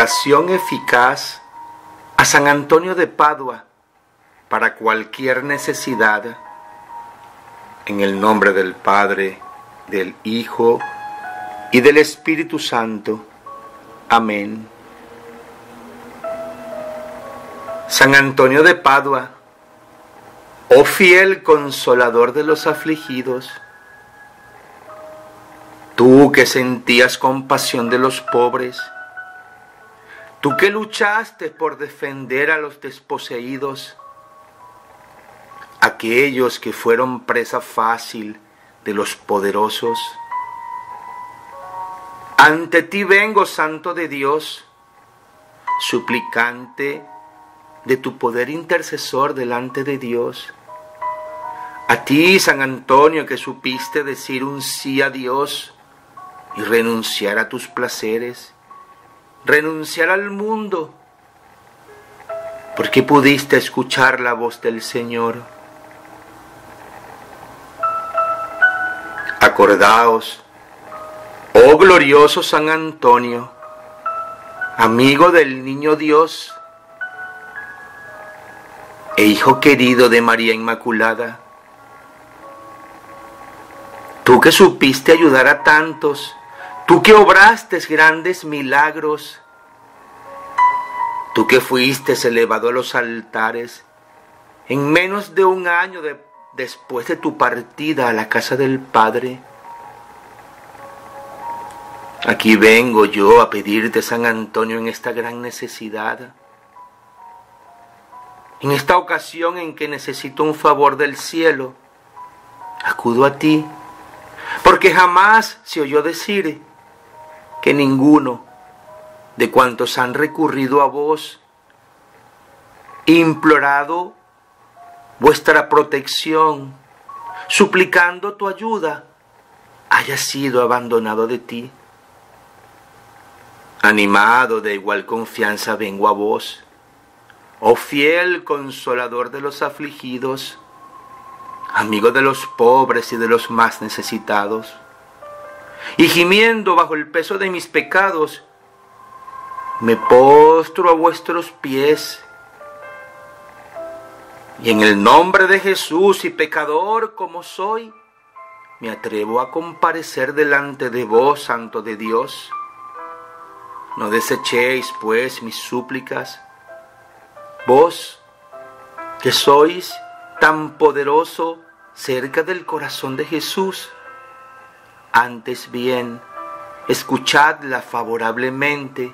oración eficaz a San Antonio de Padua para cualquier necesidad. En el nombre del Padre, del Hijo y del Espíritu Santo. Amén. San Antonio de Padua, oh fiel consolador de los afligidos, tú que sentías compasión de los pobres, tú que luchaste por defender a los desposeídos, aquellos que fueron presa fácil de los poderosos, ante ti vengo, Santo de Dios, suplicante de tu poder intercesor delante de Dios. A ti, San Antonio, que supiste decir un sí a Dios y renunciar a tus placeres, renunciar al mundo, porque pudiste escuchar la voz del Señor. Acordaos, oh glorioso San Antonio, amigo del Niño Dios e hijo querido de María Inmaculada, tú que supiste ayudar a tantos, tú que obraste grandes milagros, tú que fuiste elevado a los altares en menos de un año después de tu partida a la casa del Padre. Aquí vengo yo a pedirte, San Antonio, en esta gran necesidad, en esta ocasión en que necesito un favor del cielo, acudo a ti, porque jamás se oyó decir que ninguno de cuantos han recurrido a vos, implorado vuestra protección, suplicando tu ayuda, haya sido abandonado de ti. Animado de igual confianza vengo a vos, oh fiel consolador de los afligidos, amigo de los pobres y de los más necesitados, y gimiendo bajo el peso de mis pecados, me postro a vuestros pies, y en el nombre de Jesús y pecador como soy, me atrevo a comparecer delante de vos, Santo de Dios. No desechéis, pues, mis súplicas, vos que sois tan poderoso cerca del corazón de Jesús. Antes bien, escuchadla favorablemente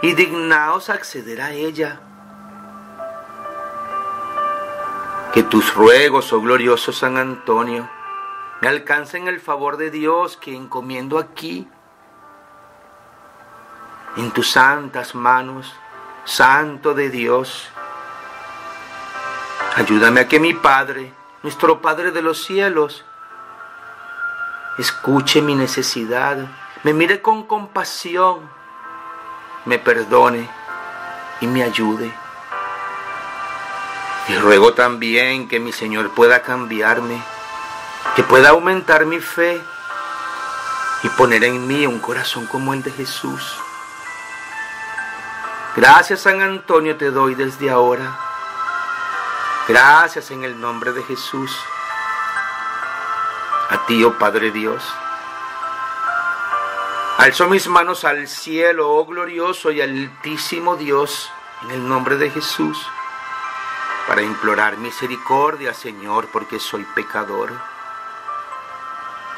y dignaos acceder a ella. Que tus ruegos, oh glorioso San Antonio, me alcancen el favor de Dios que encomiendo aquí, en tus santas manos, Santo de Dios. Ayúdame a que mi Padre, nuestro Padre de los cielos, escuche mi necesidad, me mire con compasión, me perdone y me ayude. Y ruego también que mi Señor pueda cambiarme, que pueda aumentar mi fe y poner en mí un corazón como el de Jesús. Gracias, San Antonio, te doy desde ahora. Gracias en el nombre de Jesús. A ti, oh Padre Dios. Alzo mis manos al cielo, oh glorioso y altísimo Dios, en el nombre de Jesús, para implorar misericordia, Señor, porque soy pecador.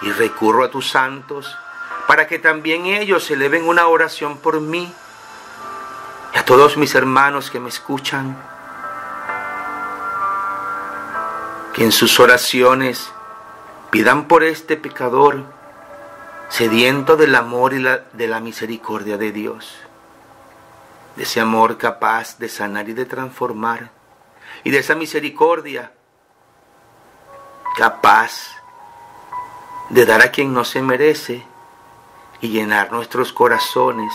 Y recurro a tus santos, para que también ellos eleven una oración por mí, y a todos mis hermanos que me escuchan, que en sus oraciones pidan por este pecador, sediento del amor y de la misericordia de Dios, de ese amor capaz de sanar y de transformar, y de esa misericordia capaz de dar a quien no se merece y llenar nuestros corazones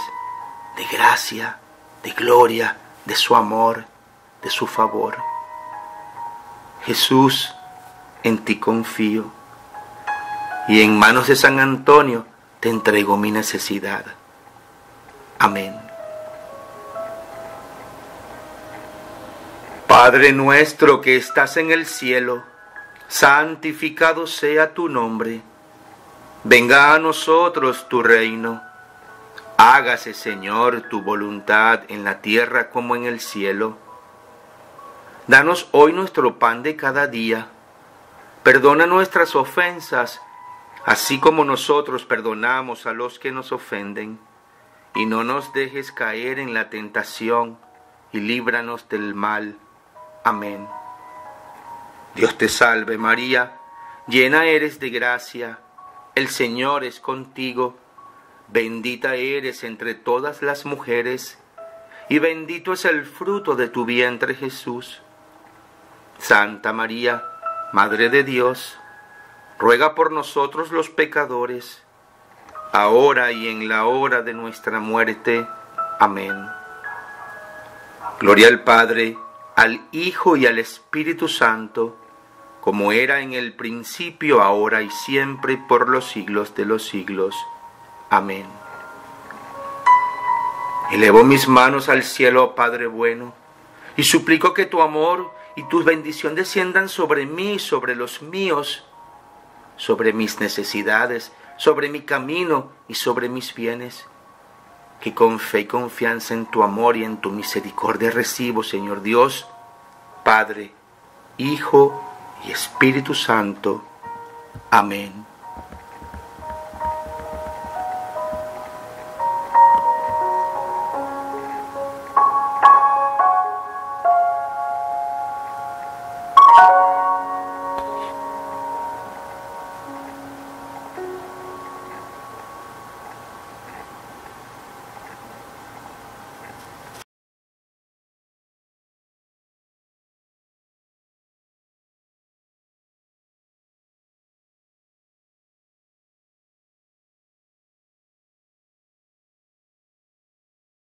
de gracia, de gloria, de su amor, de su favor. Jesús, en ti confío, y en manos de San Antonio te entrego mi necesidad. Amén. Padre nuestro que estás en el cielo, santificado sea tu nombre. Venga a nosotros tu reino. Hágase, Señor, tu voluntad en la tierra como en el cielo. Danos hoy nuestro pan de cada día. Perdona nuestras ofensas, así como nosotros perdonamos a los que nos ofenden. Y no nos dejes caer en la tentación, y líbranos del mal. Amén. Dios te salve, María, llena eres de gracia. El Señor es contigo. Bendita eres entre todas las mujeres, y bendito es el fruto de tu vientre, Jesús. Santa María, Madre de Dios, ruega por nosotros los pecadores, ahora y en la hora de nuestra muerte. Amén. Gloria al Padre, al Hijo y al Espíritu Santo, como era en el principio, ahora y siempre, y por los siglos de los siglos. Amén. Elevo mis manos al cielo, Padre bueno, y suplico que tu amor y tu bendición desciendan sobre mí, sobre los míos, sobre mis necesidades, sobre mi camino y sobre mis bienes, que con fe y confianza en tu amor y en tu misericordia recibo, Señor Dios, Padre, Hijo y Espíritu Santo. Amén.